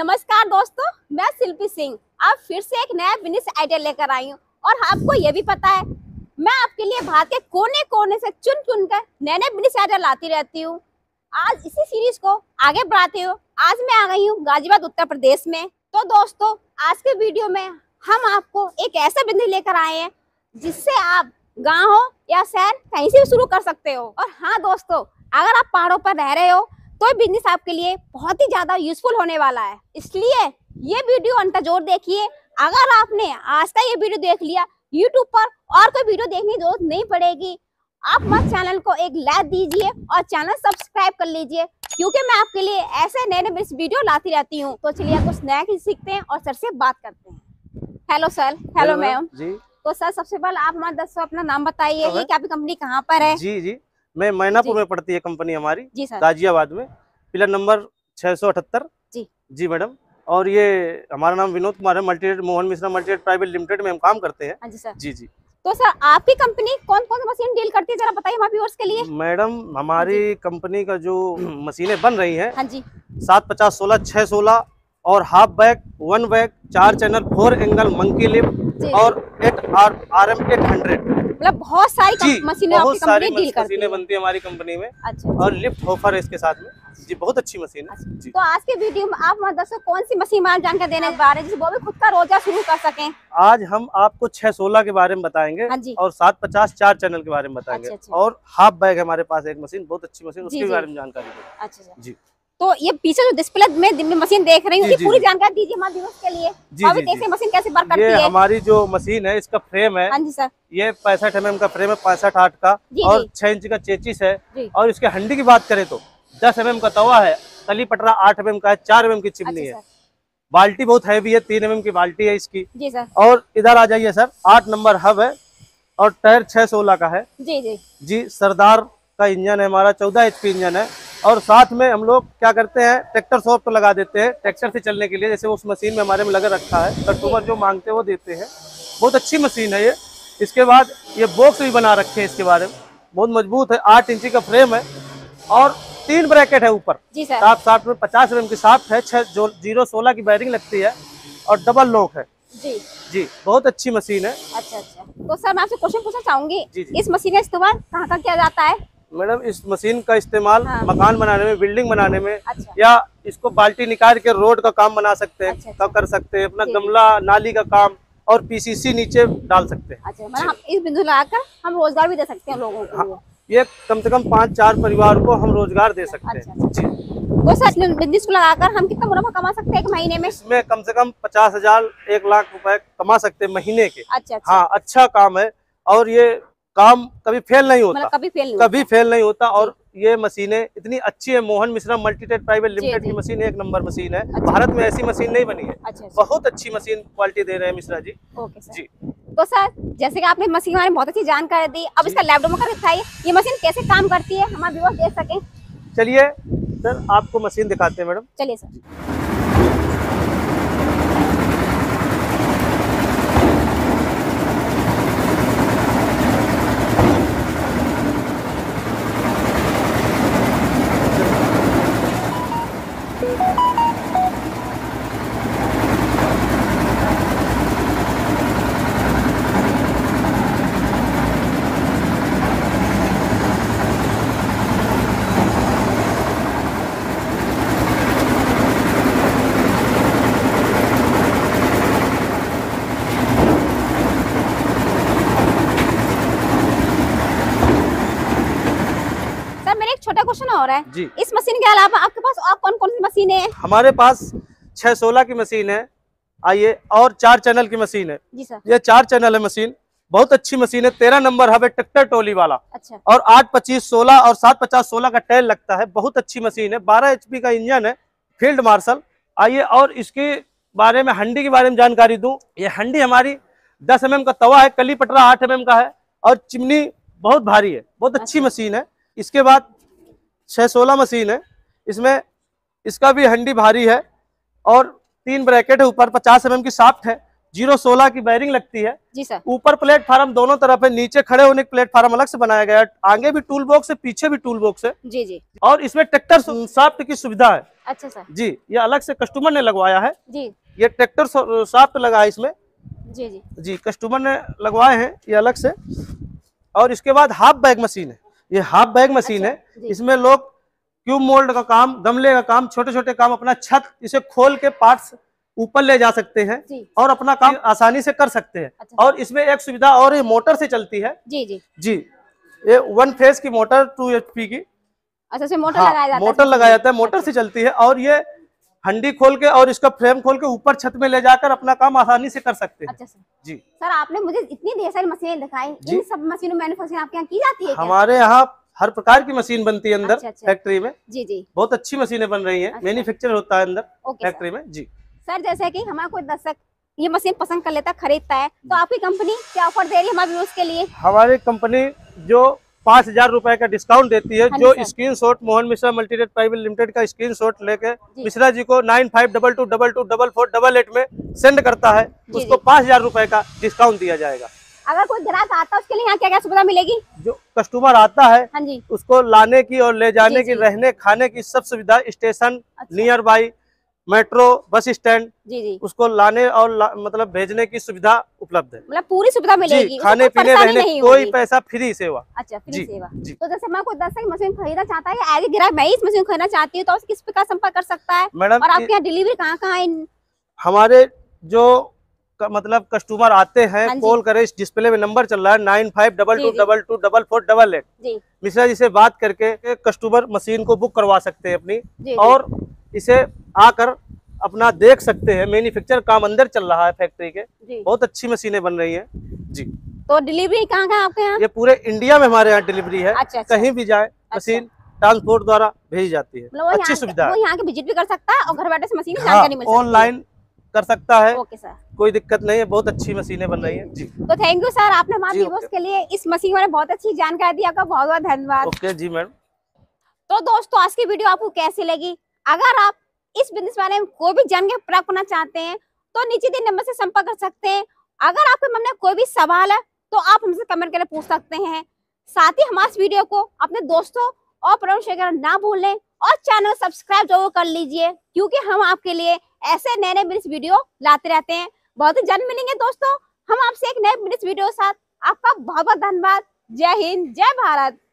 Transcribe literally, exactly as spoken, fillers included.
नमस्कार दोस्तों, मैं शिल्पी सिंह आप फिर से एक नया बिजनेस आइडिया लेकर आई हूँ। और आपको ये भी पता है मैं आपके लिए भारत के कोने कोने से चुन चुन कर नए नए बिजनेस आइडिया लाती रहती हूँ। आज इसी सीरीज को आगे बढ़ाते हुए आज मैं आ गई हूँ गाजीबाद उत्तर प्रदेश में। तो दोस्तों, आज के वीडियो में हम आपको एक ऐसा बिजनेस लेकर आए हैं जिससे आप गाँव हो या शहर कहीं से भी शुरू कर सकते हो। और हाँ दोस्तों, अगर आप पहाड़ों पर रह रहे हो तो बिजनेस आपके लिए बहुत ही ज्यादा यूजफुल होने वाला है, इसलिए ये वीडियो अंत तक जरूर देखिए। अगर आपने आज का ये वीडियो देख लिया YouTube पर और कोई वीडियो देखने की जरूरत नहीं पड़ेगी। आप मत चैनल को एक लाइक दीजिए और चैनल सब्सक्राइब कर लीजिए, क्योंकि मैं आपके लिए ऐसे नए नए वीडियो लाती रहती हूँ। तो चलिए कुछ नया सीखते हैं और सर से बात करते हैं। Hello sir. हेलो मैम जी। तो सर, सबसे पहले आप हमारे दर्शकों अपना नाम बताइए, आपकी कंपनी कहाँ पर है? जी जी, मैं मैनापुर में पड़ती है कंपनी हमारी, गाजियाबाद में, पिलर नंबर छह सौ अठहत्तर। जी जी मैडम। और ये हमारा नाम विनोद कुमार है, multirate Mohan Mishra multirate private limited में हम काम करते हैं। जी सर। जी जी। तो सर, आपकी कंपनी कौन कौन सी मशीन डील करती है, जरा बताइए हमारे व्यूअर्स के लिए। मैडम, हमारी कंपनी का जो मशीनें बन रही है सात पचास सोलह छह सोलह और हाफ बैग, वन बैग, चार channel, four angle, monkey lift और eight R M eight hundred, मतलब बहुत सारी मशीनें आपकी कंपनी डील करती है, बनती है हमारी कंपनी में। अच्छा। और लिफ्ट होफर है इसके साथ में। जी, बहुत अच्छी मशीन है। अच्छा। जी। तो आज के वीडियो में आप हमारे दर्शकों कौन सी मशीन आप जानकर देने वाले हैं जिससे वो भी खुद का रोजगार शुरू कर सकें? आज हम आपको छह सोलह के बारे में बताएंगे और सात पचास चार चैनल के बारे में बताएंगे और हाफ बैग हमारे पास एक मशीन, बहुत अच्छी मशीन, उसके बारे में जानकारी देंगे। अच्छा जी। तो ये पीछे जो डिस्प्ले में मशीन देख रही हूँ, पूरी जानकारी दीजिए हमारे व्यूअर्स के लिए। जी जी, जी। मशीन कैसे वर्क करती है? ये हमारी जो मशीन है इसका फ्रेम है। हाँ जी सर। ये पैंसठ एम एम का फ्रेम है, पैंसठ आठ का, और छह इंच का चेचिस है। और इसके हंडी की बात करें तो दस एम एम का तवा है, कली पटरा आठ एम एम का है, चार एम एम की चिमनी है, बाल्टी बहुत हैवी है, तीन एम एम की बाल्टी है इसकी। जी सर। और इधर आ जाइए सर, आठ नंबर हब है और टायर छह सोलह का है। जी जी जी। सरदार का इंजन है हमारा, चौदह एच पी इंजन है। और साथ में हम लोग क्या करते हैं, ट्रैक्टर शॉप पर लगा देते हैं ट्रैक्टर से चलने के लिए, जैसे उस मशीन में हमारे में लगा रखा है, कस्टमर जो मांगते हैं वो देते हैं। बहुत अच्छी मशीन है ये। इसके बाद ये बॉक्स भी बना रखे हैं इसके बारे में, बहुत मजबूत है, आठ इंची का फ्रेम है और तीन ब्रैकेट है ऊपर। जी सर। साफ साफ में पचास एम एम की साफ है, छह जीरो सोलह की बैरिंग लगती है और डबल लॉक है। जी जी, बहुत अच्छी मशीन है। अच्छा अच्छा। तो सर, मैं आपसे क्वेश्चन पूछना चाहूंगी, इस मशीन का इस्तेमाल कहाँ कहाँ किया जाता है? मैडम, इस मशीन का इस्तेमाल हाँ। मकान बनाने में, बिल्डिंग बनाने में। अच्छा। या इसको बाल्टी निकाल के रोड का काम बना सकते हैं। अच्छा, अच्छा। कर सकते हैं अपना गमला नाली का काम और पीसीसी नीचे डाल सकते हैं। अच्छा, मतलब इस बिंदु लगाकर हम रोजगार भी दे सकते हैं लोगों को। हाँ। ये कम से कम पाँच चार परिवार को हम रोजगार दे सकते हैं। जी। तो सर, बिजनेस को लगाकर हम कितना मुनाफा कमा सकते हैं एक महीने में? इसमें कम से कम पचास हजार एक लाख रुपए कमा सकते हैं महीने के। अच्छा। हाँ, अच्छा काम है और ये काम कभी फेल नहीं होता, कभी फेल नहीं कभी होता। फेल नहीं होता। और ये मशीनें इतनी अच्छी है, मोहन मिश्रा मल्टीटेट प्राइवेट लिमिटेड की मशीन एक नंबर मशीन है। अच्छा। भारत में ऐसी मशीन नहीं बनी है। अच्छा। बहुत अच्छी मशीन क्वालिटी दे रहे हैं मिश्रा जी। Okay sir. जी। तो सर, जैसे कि आपने मशीन हमारे बहुत अच्छी जानकारी दी, अब इसका लैपटॉप में दिखाइए ये मशीन कैसे काम करती है, हमारे व्यूअर्स देख सके। चलिए सर, आपको मशीन दिखाते हैं मैडम। चलिए सर। हो रहा है जी। इस मशीन के अलावा आपके पास और कौन कौन सी मशीन है? हमारे पास छह सोलह की मशीन है, आइए, और चार चैनल की मशीन है। जी सर। ये चार चैनल है मशीन, बहुत अच्छी मशीन है, तेरह नंबर हब है, ट्रैक्टर टोली वाला। अच्छा। और आठ पच्चीस सोलह और सात पचास सोलह का टेल लगता है, बहुत अच्छी मशीन है, बारह एचपी का इंजन है, फील्ड मार्शल। आइए और इसके बारे में हंडी के बारे में जानकारी दूँ। ये हंडी हमारी दस एम एम का तवा है, कली पटरा आठ एम एम का है और चिमनी बहुत भारी है, बहुत अच्छी मशीन है। इसके बाद छह सोलह मशीन है, इसमें इसका भी हंडी भारी है और तीन ब्रैकेट है ऊपर, पचास एम एम की साफ्ट है, जीरो सोलह की बैरिंग लगती है जी सर। ऊपर प्लेटफार्म दोनों तरफ है, नीचे खड़े होने के प्लेटफार्म अलग से बनाया गया है, आगे भी टूल बॉक्स है, पीछे भी टूल बॉक्स है जी जी। और इसमें ट्रैक्टर शाफ्ट की सुविधा है। अच्छा सर जी, ये अलग से कस्टमर ने लगवाया है जी, ये ट्रैक्टर शाफ्ट लगा है इसमें जी जी जी, कस्टमर ने लगवाए हैं ये अलग से। और इसके बाद हाफ बैग मशीन है, ये हाफ बैग मशीन है, इसमें लोग क्यूब मोल्ड का काम, गमले का काम, छोटे छोटे काम, अपना छत इसे खोल के पार्ट्स ऊपर ले जा सकते हैं और अपना काम आसानी से कर सकते हैं। अच्छा। और इसमें एक सुविधा और, ये मोटर से चलती है जी जी जी, ये वन फेज की मोटर टू एचपी की। अच्छा, से मोटर हाँ, लगाया जाता मोटर लगाया जाता है, मोटर से चलती है और ये हंडी खोल के और इसका फ्रेम खोल के ऊपर छत में ले जाकर अपना काम आसानी से कर सकते हैं। अच्छा सर जी। सर आपने मुझे इतनी ढेर सारी मशीनें दिखाई, इन सब मशीनों में मैन्युफैक्चरिंग आपके यहाँ की जाती है? हमारे यहाँ हर प्रकार की मशीन बनती है अंदर। अच्छा, अच्छा। फैक्ट्री में जी जी, बहुत अच्छी मशीनें बन रही हैं। अच्छा। मैन्युफैक्चर होता है अंदर फैक्ट्री में जी। सर जैसे कि हमारा कोई दर्शक ये मशीन पसंद कर लेता, खरीदता है, तो आपकी कंपनी क्या ऑफर दे रही है हमारे व्यूअर्स के लिए? हमारी कंपनी जो पाँच हजार रूपए का डिस्काउंट देती है, जो screenshot Mohan Mishra multirate private limited का स्क्रीनशॉट लेके मिश्रा जी को nine five double two double two double four double eight में सेंड करता है, उसको पाँच हजार रूपए का डिस्काउंट दिया जाएगा। अगर कोई ग्राहक आता है उसके लिए यहाँ क्या क्या सुविधा मिलेगी? जो कस्टमर आता है हाँ जी, उसको लाने की और ले जाने जी की, जी। रहने खाने की सब सुविधा, स्टेशन अच्छा। Nearby metro bus stand जी जी, उसको लाने और ला, मतलब भेजने की सुविधा उपलब्ध है, मतलब पूरी सुविधा मिलेगी, खाने पीने रहने कोई पैसा, फ्री सेवा। अच्छा, फ्री सेवा। तो जैसे मैं कोई दस मशीन खरीदना चाहता है, आगे ग्राहक मैं इस मशीन खरीदना चाहती हूँ, तो किस प्रकार संपर्क कर सकता है मैडम? और आपके यहाँ डिलीवरी कहाँ कहाँ है? हमारे जो मतलब कस्टमर आते हैं, कॉल करें, इस डिस्प्ले में नंबर चल रहा है nine five double two double two double four double eight, Mishra ji से बात करके कस्टमर मशीन को बुक करवा सकते हैं अपनी, और इसे आकर अपना देख सकते हैं। मैन्युफैक्चर काम अंदर चल रहा है फैक्ट्री के, बहुत अच्छी मशीनें बन रही हैं जी। तो डिलीवरी कहाँ कहाँ आपके यहाँ? ये पूरे इंडिया में हमारे यहाँ डिलीवरी है, कहीं भी जाए मशीन ट्रांसपोर्ट द्वारा भेजी जाती है, अच्छी सुविधा है। यहाँ के विजिट भी कर सकता है और घर बैठे मशीन की जानकारी मिल सकती है, ऑनलाइन कर सकता है। ओके सर, कोई दिक्कत नहीं है, बहुत अच्छी मशीनें बन रही हैं जी। तो थैंक यू सर, आपने हमारे व्यूअर्स के लिए इस मशीन में बहुत अच्छी जानकारी दी, आपका बहुत बहुत धन्यवाद। ओके जी मैडम। तो दोस्तों आज की वीडियो आपको कैसी लगी? अगर आप इस बिजनेस बारे में कोई भी जानकारी प्राप्त करना चाहते हैं तो नीचे दिए नंबर से संपर्क कर सकते हैं। अगर आपके मन में कोई भी सवाल है तो आप हमसे कमेंट करके पूछ सकते हैं। साथ ही हमारे वीडियो को अपने दोस्तों और परिवार शेयर करना ना भूलें और चैनल सब्सक्राइब जरूर कर लीजिए, क्योंकि हम आपके लिए ऐसे नए नए बिजनेस वीडियो लाते रहते हैं। बहुत ही जल्द मिलेंगे दोस्तों हम आपसे एक नए बिजनेस वीडियो के साथ। आपका बहुत बहुत धन्यवाद। जय हिंद, जय भारत।